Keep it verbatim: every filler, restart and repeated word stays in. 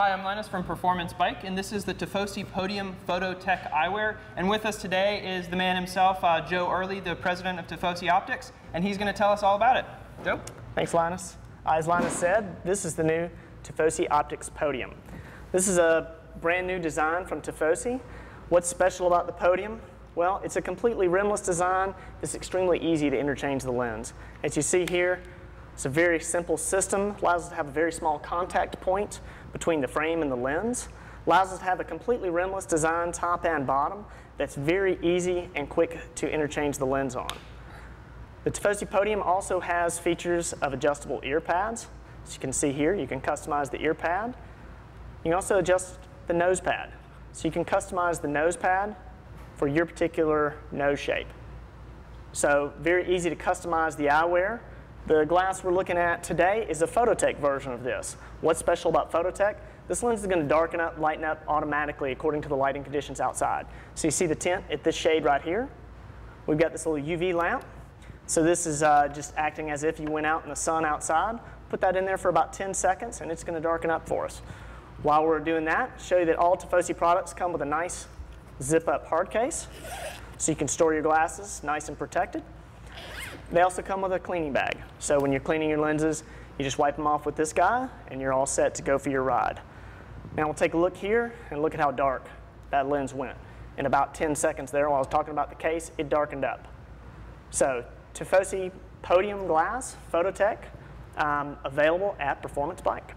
Hi, I'm Linus from Performance Bike, and this is the Tifosi Podium Fototec eyewear. And with us today is the man himself, uh, Joe Early, the president of Tifosi Optics, and he's going to tell us all about it. Joe? Thanks, Linus. As Linus said, this is the new Tifosi Optics Podium. This is a brand new design from Tifosi. What's special about the podium? Well, it's a completely rimless design. It's extremely easy to interchange the lens. As you see here, it's a very simple system. Allows us to have a very small contact point between the frame and the lens. Allows us to have a completely rimless design, top and bottom, that's very easy and quick to interchange the lens on. The Tifosi Podium also has features of adjustable ear pads. As you can see here, you can customize the ear pad. You can also adjust the nose pad. So you can customize the nose pad for your particular nose shape. So very easy to customize the eyewear. The glass we're looking at today is a Fototec version of this. What's special about Fototec? This lens is going to darken up, lighten up automatically according to the lighting conditions outside. So you see the tint at this shade right here. We've got this little U V lamp. So this is uh, just acting as if you went out in the sun outside. Put that in there for about ten seconds and it's going to darken up for us. While we're doing that, show you that all Tifosi products come with a nice zip-up hard case. So you can store your glasses nice and protected. They also come with a cleaning bag. So when you're cleaning your lenses, you just wipe them off with this guy, and you're all set to go for your ride. Now we'll take a look here, and look at how dark that lens went. In about ten seconds there, while I was talking about the case, it darkened up. So Tifosi Podium Glass Fototec, um, available at Performance Bike.